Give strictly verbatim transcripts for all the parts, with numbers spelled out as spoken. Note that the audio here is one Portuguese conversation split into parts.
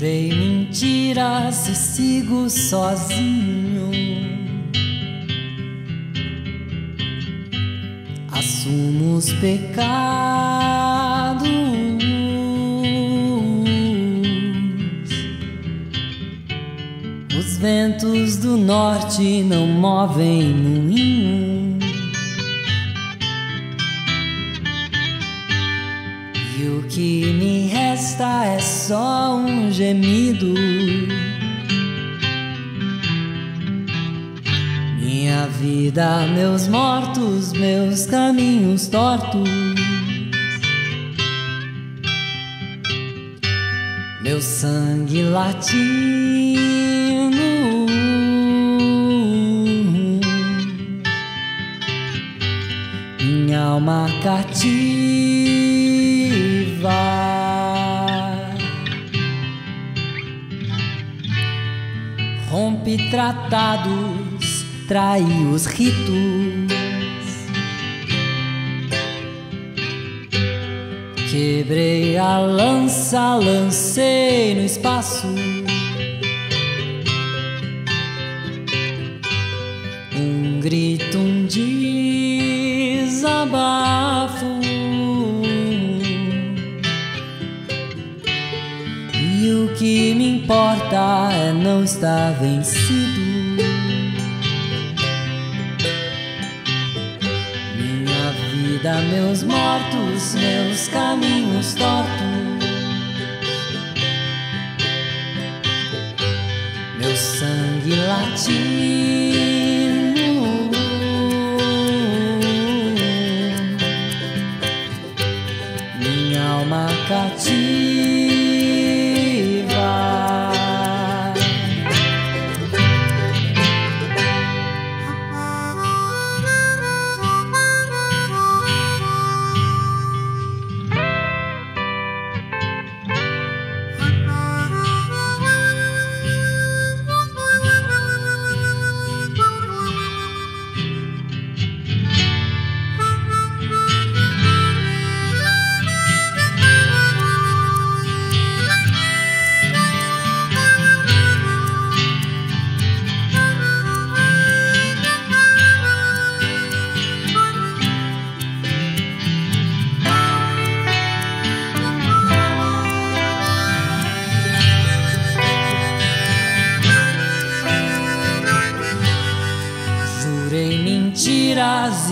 Jurei mentiras e sigo sozinho. Assumo os pecados. Os ventos do norte não movem moinho. E o que me resta é só um gemido. Minha vida, meus mortos, meus caminhos tortos, meu sangue latino. Minha alma cativa. Rompe tratados, trai os ritos. Quebrei a lança, lancei no espaço um grito, um desabafo. E o que me importa é não estar vencido. Minha vida, meus mortos, meus caminhos tortos, meu sangue latino, minha alma cativa.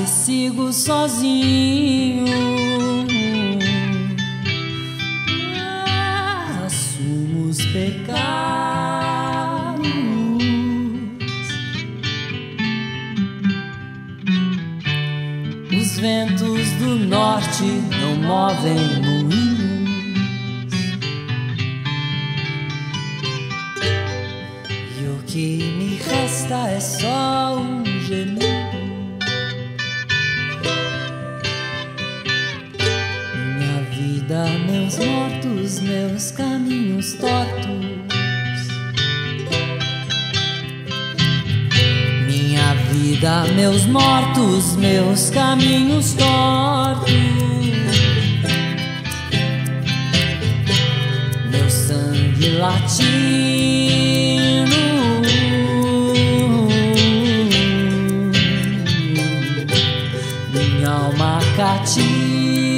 E sigo sozinho. Assumo os pecados. Os ventos do norte não movem moinhos. E o que me resta é só um gemido. Meus mortos, meus caminhos tortos, minha vida, meus mortos, meus caminhos tortos, meu sangue latino, minha alma cativa.